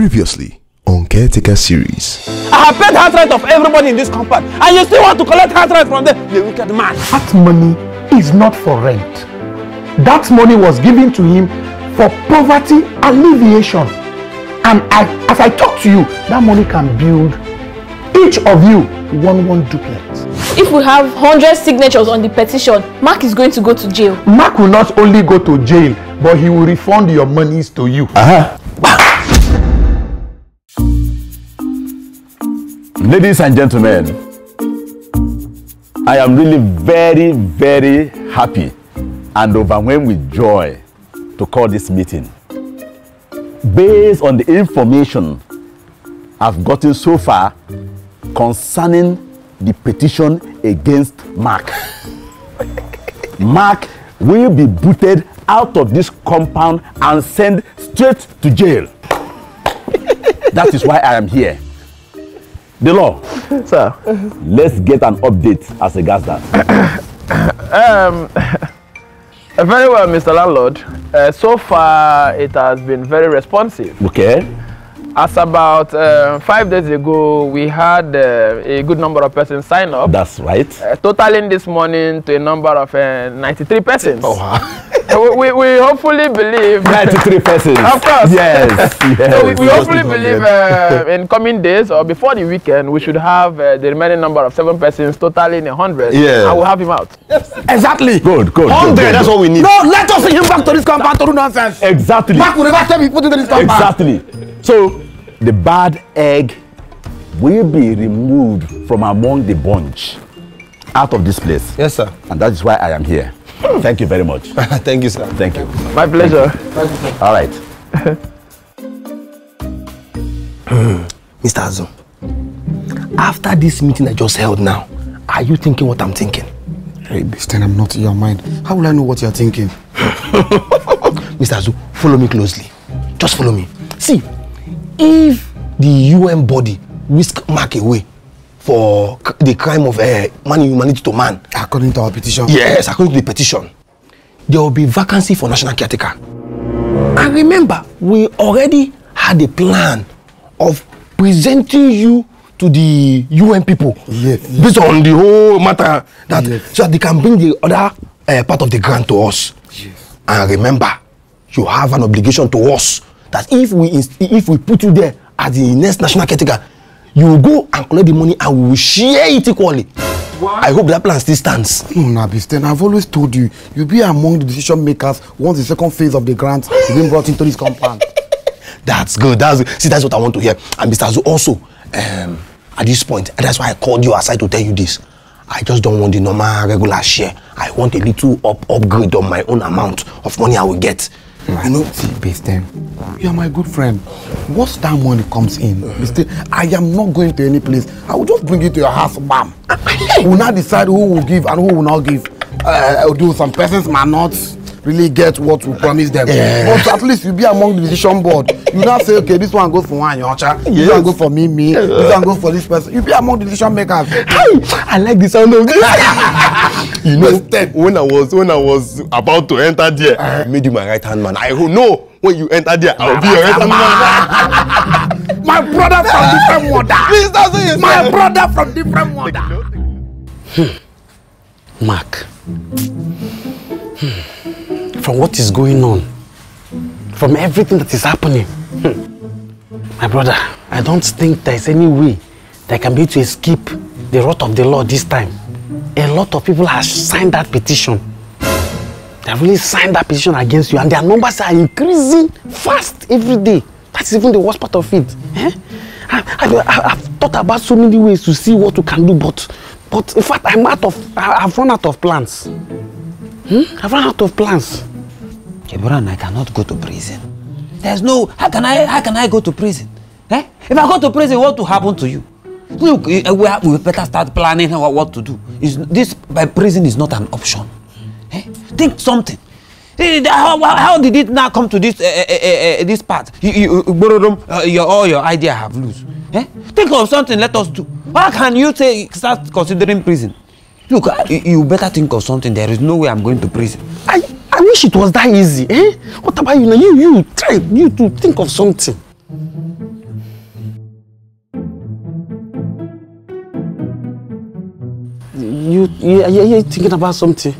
Previously on Caretaker Series. I have paid outright of everybody in this compound, and you still want to collect outright from them, the wicked man. That money is not for rent. That money was given to him for poverty alleviation. And as I talk to you, that money can build each of you one duplex. If we have 100 signatures on the petition, Mark is going to go to jail. Mark will not only go to jail, but he will refund your monies to you. Ladies and gentlemen, I am really very happy and overwhelmed with joy to call this meeting. Based on the information I've gotten so far concerning the petition against Mark, Mark will be booted out of this compound and sent straight to jail. That is why I am here. The law, sir. Let's get an update as regards that. Very well, Mr. Landlord. So far, it has been very responsive. Okay. As about 5 days ago, we had a good number of persons sign up. That's right. Totaling this morning to a number of 93 persons. Oh, wow. We hopefully believe 93 persons. Of course. Yes. So we hopefully believe in coming days or before the weekend we should have the remaining number of 7 persons totaling 100. Yeah. And we'll have him out. Yes. Exactly. Good. 100. That's what we need. No, let us see him back to this compound to do nonsense. Exactly. Back will never tell me put into this compound. Exactly. So the bad egg will be removed from among the bunch, out of this place. Yes, sir. And that is why I am here. Thank you very much. Thank you, sir. Thank you. My pleasure. Thank you. All right. Mr. Azu, after this meeting I just held now, are you thinking what I'm thinking? Hey, this time I'm not in your mind. How will I know what you're thinking? Mr. Azu, follow me closely. Just follow me. See, if the UN body whisk Mark away for the crime of humanity to man, according to our petition. Yes, according to the petition, there will be vacancy for national caretaker. And remember, we already had a plan of presenting you to the UN people. Yes, yes. Based on the whole matter, that yes, so that they can bring the other part of the grant to us. Yes. And remember, you have an obligation to us that if we put you there as the next national caretaker, you will go and collect the money and we will share it equally. What? I hope that plan still stands. No, Nabisten, I've always told you, you'll be among the decision makers once the second phase of the grant is being brought into this compound. That's good. See, that's what I want to hear. And Mr. Azu, also, at this point, that's why I called you aside to tell you this. I just don't want the normal, regular share. I want a little upgrade on my own amount of money I will get. You know, see, Bisten, you are my good friend. Once that money comes in, Bisten, I am not going to any place. I will just bring it to your house, bam. We will not decide who will give and who will not give. Although some persons may not really get what we promise them. Yeah. But at least you'll be among the decision board. You not say, okay, this one goes for one, Yocha. Yes. This one goes for me. This one goes for this person. You'll be among the decision makers. Hey, I like the sound of this. You know, when I was about to enter there, I made you my right-hand man. I know when you enter there, I'll be your right-hand man. My brother from different water. My brother from different water. Mark, from what is going on, from everything that is happening, my brother, I don't think there is any way that I can be able to escape the wrath of the Lord this time. A lot of people have signed that petition. They have really signed that petition against you, and their numbers are increasing fast every day. That's even the worst part of it. Eh? I've thought about so many ways to see what we can do, but in fact, I've run out of plans. I've run out of plans. Kebran, I cannot go to prison. There's no, how can I go to prison? Eh? If I go to prison, what will happen to you? Look, we better start planning what to do. This by prison is not an option. Eh? Think something. How did it now come to this this part? All your idea have loose. Eh? Think of something. Let us do. How can you say start considering prison? Look, you better think of something. There is no way I'm going to prison. I wish it was that easy. Eh? What about you now? You try to think of something. You're thinking about something.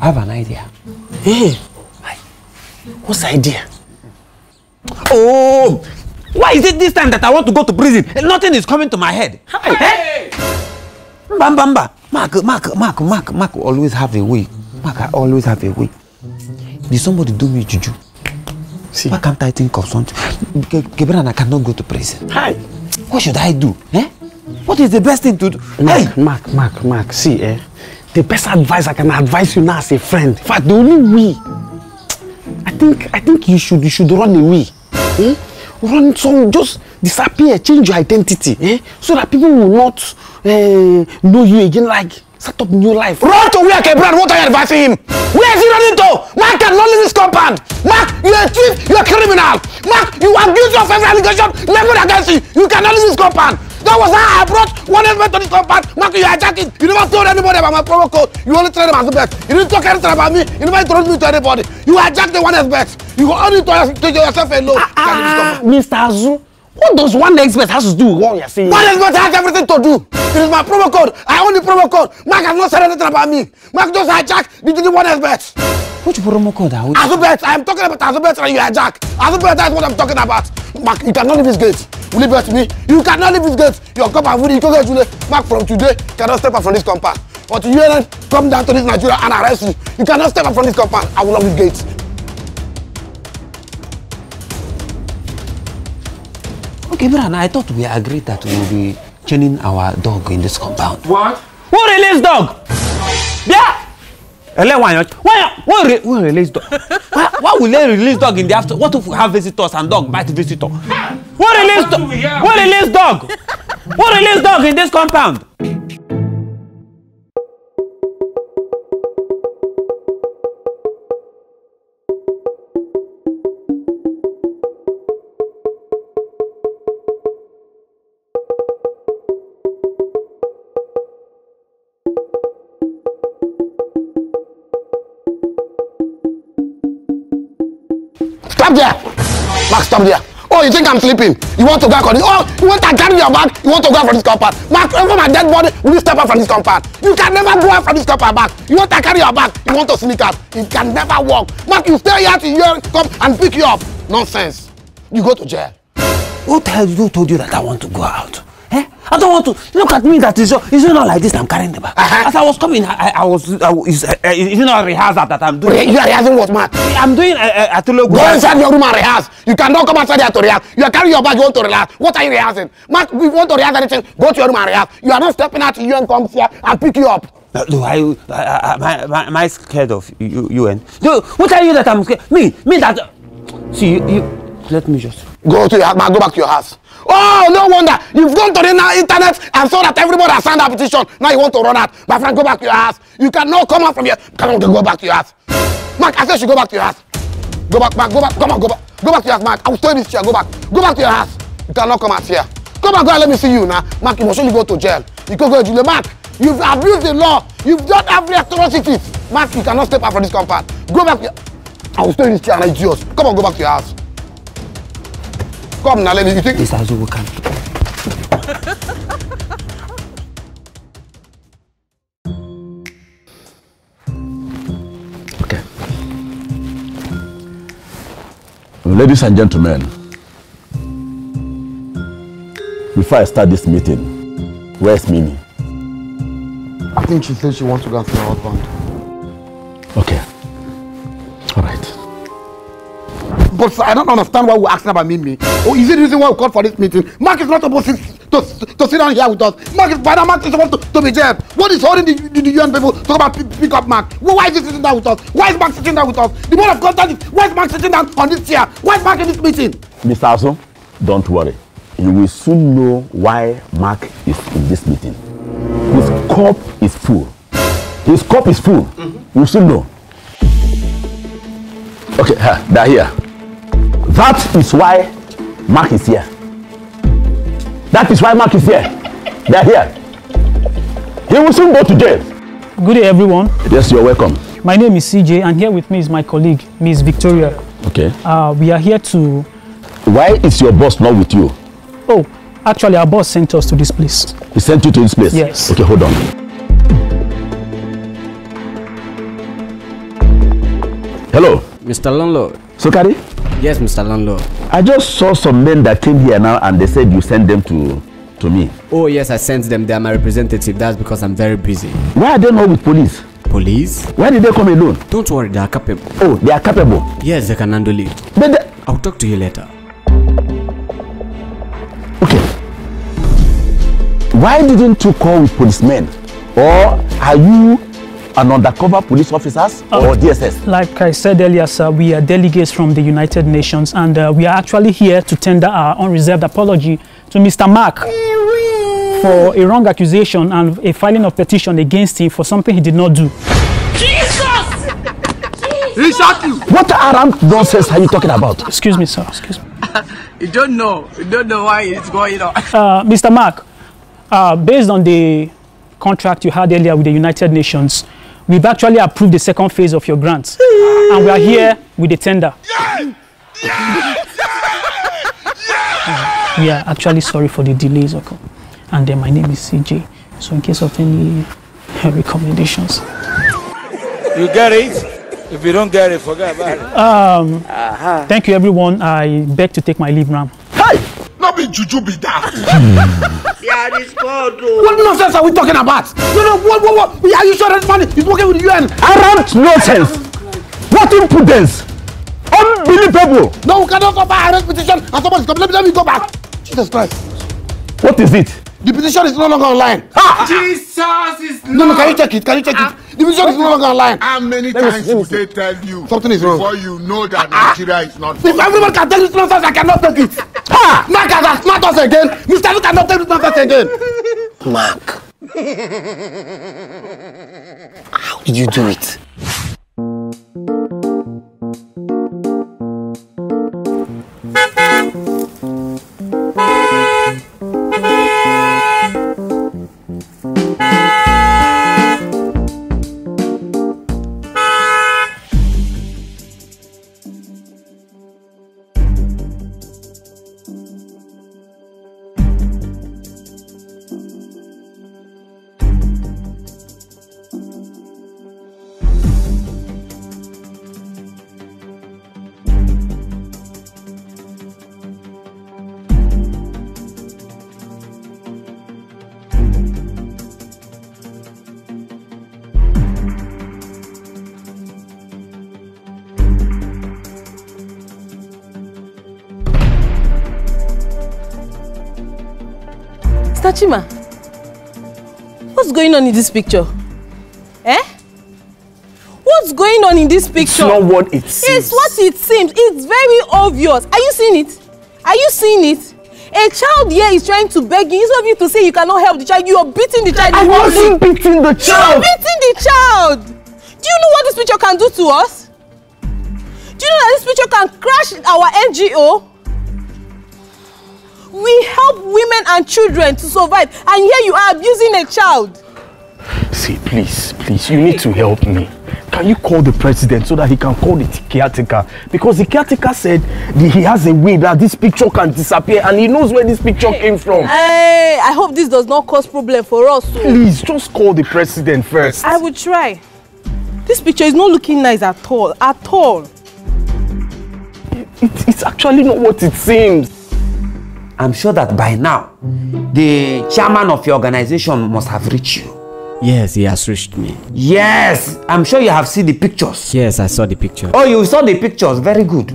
I have an idea. Hey, what's the idea? Oh, why is it this time that I want to go to prison and nothing is coming to my head? Hey! Bamba, Mark always have a way. Mark, I always have a way. Did somebody do me juju? See, why can't I think of something? Gabriel, I cannot go to prison. Hi. What should I do? Eh? What is the best thing to do? Mark, see, eh? The best advice I can advise you now as a friend. In fact, the only way. I think you should run away. Eh? Run some, just disappear, change your identity, eh? So that people will not know you again. Like start up new life. Run to where Gabriel? What are you advising him? Where is he running to? Mark cannot leave this compound. Mark, you're a thief. You're a criminal. Mark, you abuse your family allegation leveled against you. You cannot leave this compound. That was how I brought 1xBet to this compound. Mark, you hijacked it. You never told anybody about my promo code. You only told them AZUBET. You didn't talk anything about me. You never introduced me to anybody. You hijacked the 1xBet. You only told yourself alone. Mr. Azu, what does 1xBet has to do with what you're saying? 1xBet has everything to do. It is my promo code. I own the promo code. Mark has not said anything about me. Mark just hijacked the 1xBet. Which promo code are we? AZUBET! I am talking about AZUBET and you are Jack. AZUBET, that's what I'm talking about. Mark, you cannot leave his gate. Will you bet me? You cannot leave his gate. Your compound will you. Mark, from today, you cannot step up from this compound. Until you then come down to this Nigeria and arrest you. You cannot step up from this compound. I will lock his gate. Okay, Bran, I thought we agreed that we will be chaining our dog in this compound. What? Who released dog? Yeah! Why release dog? Why will they release dog in the after? What if we have visitors and dog bite visitor? Why release dog? Why release dog in this compound? Stop there! Mark, stop there! Oh, you think I'm sleeping? You want to go for this? Oh, you want to carry your bag? You want to go out from this compound? Mark, over my dead body, will you step out from this compound? You can never go out from this compound, Mark. You want to carry your bag? You want to sneak out? You can never walk. Mark, you stay here till you come and pick you up. Nonsense. You go to jail. Who told you that I want to go out? Eh? I don't want to. Look at me, that is not like this, I'm carrying the bag. As I was coming, you know, rehearse that I'm doing. You are rehearsing what, Mark? I'm doing a logo. Go inside your room and rehearse. You cannot come outside here to rehearse. You are carrying your bag, you want to rehearse. What are you rehearsing? Mark, if you want to rehearse anything, go to your room and rehearse. You are not stepping out till UN comes here and pick you up. No, am I scared of UN? No, what are you that I'm scared? Me that... See, you let me just... Go back to your house. Oh, no wonder. You've gone to the internet and saw that everybody has signed a petition. Now you want to run out. My friend, go back to your house. You cannot come out from here. Come on, go back to your house. Mark, I said you go back to your house. Go back, Mark, go back. Come on, go back. Go back to your house, Mark. I will stay in this chair. Go back. Go back to your house. You cannot come out here. Come on, go and let me see you now. Mark, you must only go to jail. You can go to jail. Mark, you've abused the law. You've done every atrocity. Mark, you cannot step out from this compound. Go back to your... I will stay in this chair and it's yours. Come on, go back to your house. Come now, let me, you think? This is how we can. Okay. Ladies and gentlemen, before I start this meeting, where's Mimi? I think she said she wants to go to the outbound. Okay. All right. But sir, I don't understand why we're asking about Mimi. Oh, is it the reason why we called for this meeting? Mark is not supposed to sit down here with us. Mark is supposed to be jailed. What is holding the UN people to come and pick up Mark? Well, why is he sitting down with us? Why is Mark sitting down with us? The mode of contact is, why is Mark sitting down on this chair? Why is Mark in this meeting? Mr. Azo, don't worry. You will soon know why Mark is in this meeting. His cup is full. His cup is full. Mm-hmm. You soon know. Okay, they're here. That is why Mark is here. That is why Mark is here. They are here. He will soon go to jail. Good day, everyone. Yes, you're welcome. My name is CJ, and here with me is my colleague, Ms. Victoria. Okay. We are here to... Why is your boss not with you? Oh, actually, our boss sent us to this place. He sent you to this place? Yes. Okay, hold on. Hello? Mr. Landlord. Sokari? Yes, Mr. Landlord. I just saw some men that came here now and they said you sent them to me. Oh yes, I sent them. They are my representative. That's because I'm very busy. Why are they not with police? Police? Why did they come alone? Don't worry, they are capable. Oh, they are capable? Yes, they can handle it. But they... I'll talk to you later. Okay. Why didn't you call with policemen? Or are you an undercover police officer or DSS? Like I said earlier, sir, we are delegates from the United Nations and we are actually here to tender our unreserved apology to Mr. Mark for a wrong accusation and a filing of petition against him for something he did not do. Jesus! He shot you! What armed nonsense are you talking about? Excuse me, sir. Excuse me. You don't know. You don't know why it's going on. Mr. Mark, based on the contract you had earlier with the United Nations, we've actually approved the second phase of your grant. And we are here with the tender. Yes! Yes! Yes! We are actually sorry for the delays. Okay? And then my name is CJ. So in case of any recommendations. You get it? If you don't get it, forget about it. Thank you, everyone. I beg to take my leave now. Hey! Not be juju be that. Yeah, this God. What nonsense are we talking about? No, what? Are you sure that's funny? He's working with UN. Arrant nonsense. What impudence? Unbelievable. No, we cannot go back. Arrest petition. And somebody's coming. Let me go back. Jesus Christ. What is it? The petition is no longer online. Ah! Jesus is no. Can you check it? Can you check it? The petition is no longer online. How many times did they tell you something is wrong before you know that Nigeria is not? If everyone can take this nonsense, I cannot take it. Ha! Mark has smart us again. Mr. Luke cannot take this nonsense again. Mark, how did you do it? Chima, what's going on in this picture? Eh? What's going on in this picture? It's not what it seems. It's what it seems. It's very obvious. Are you seeing it? Are you seeing it? A child here is trying to beg you. Instead of you to say you cannot help the child, you are beating the child. I wasn't beating the child. You are beating the child. Do you know what this picture can do to us? Do you know that this picture can crash our NGO? We help women and children to survive, and here you are abusing a child. See, please, you need to help me. Can you call the president so that he can call the caretaker? Because the caretaker said that he has a way that this picture can disappear, and he knows where this picture came from. Hey, I hope this does not cause problem for us. So. Please, just call the president first. I will try. This picture is not looking nice at all, It's actually not what it seems. I'm sure that by now, the chairman of your organization must have reached you. Yes, he has reached me. Yes, I'm sure you have seen the pictures. Yes, I saw the pictures. Oh, you saw the pictures. Very good.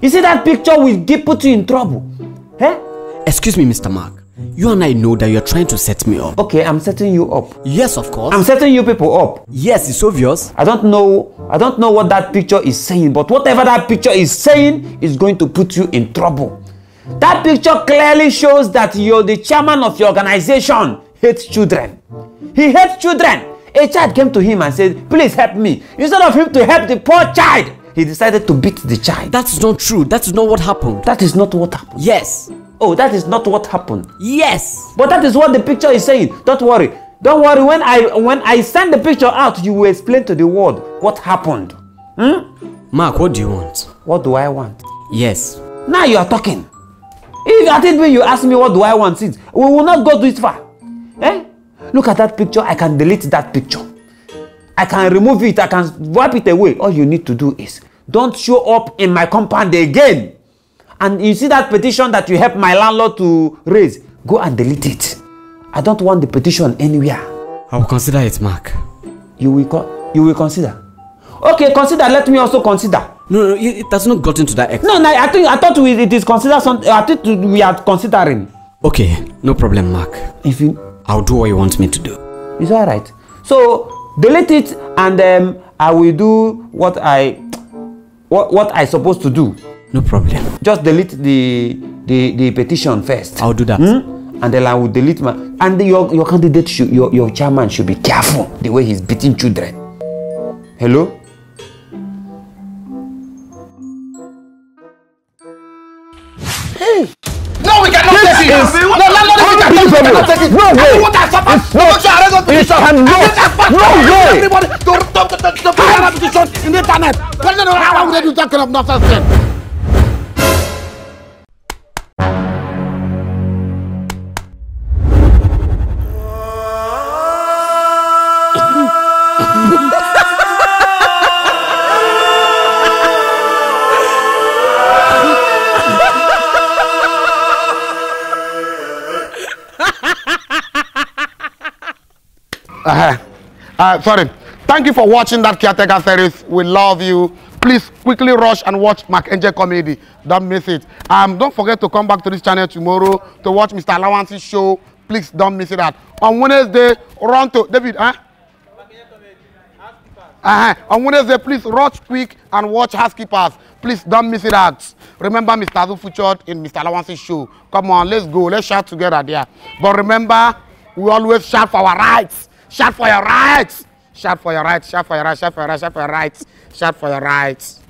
You see, that picture will put you in trouble. Eh? Excuse me, Mr. Mark. You and I know that you're trying to set me up. Okay, I'm setting you up. Yes, of course. I'm setting you people up. Yes, it's obvious. I don't know what that picture is saying, but whatever that picture is saying is going to put you in trouble. That picture clearly shows that you're the chairman of your organization hates children. He hates children. A child came to him and said, please help me. Instead of him to help the poor child, he decided to beat the child. That's not true. That's not what happened. That is not what happened. Yes. Oh, that is not what happened. Yes. But that is what the picture is saying. Don't worry. Don't worry. When I send the picture out, you will explain to the world what happened. Mark, what do you want? What do I want? Yes. Now you are talking. If at it when you ask me what do I want it, we will not go this far. Eh? Look at that picture. I can delete that picture. I can remove it. I can wipe it away. All you need to do is don't show up in my compound again. And you see that petition that you helped my landlord to raise? Go and delete it. I don't want the petition anywhere. I will consider it, Mark. You will consider? Okay, consider. Let me also consider. No, it has not gotten to that extent. No, I thought we are considering. Okay, no problem, Mark. I'll do what you want me to do. It's all right. So delete it, and I will do what I supposed to do. No problem. Just delete the petition first. I'll do that. And then I will delete my. And your candidate should, your chairman should be careful the way he's beating children. Hello. No, we cannot take it. No, take it. No way. No way. Sorry. Thank you for watching that Caretaker Series. We love you. Please quickly rush and watch Mark Angel Comedy. Don't miss it. Don't forget to come back to this channel tomorrow to watch Mr. Allowance Show. Please don't miss it out. On Wednesday, run to David. On Wednesday, please rush quick and watch Housekeepers. Please don't miss it out. Remember, Mr. Azu featured in Mr. Allowance Show. Come on, let's go. Let's shout together there. But remember, we always shout for our rights. Shout for your rights! Shout for your rights, shout for your rights, shout for your rights, shout for your rights, shout for your rights.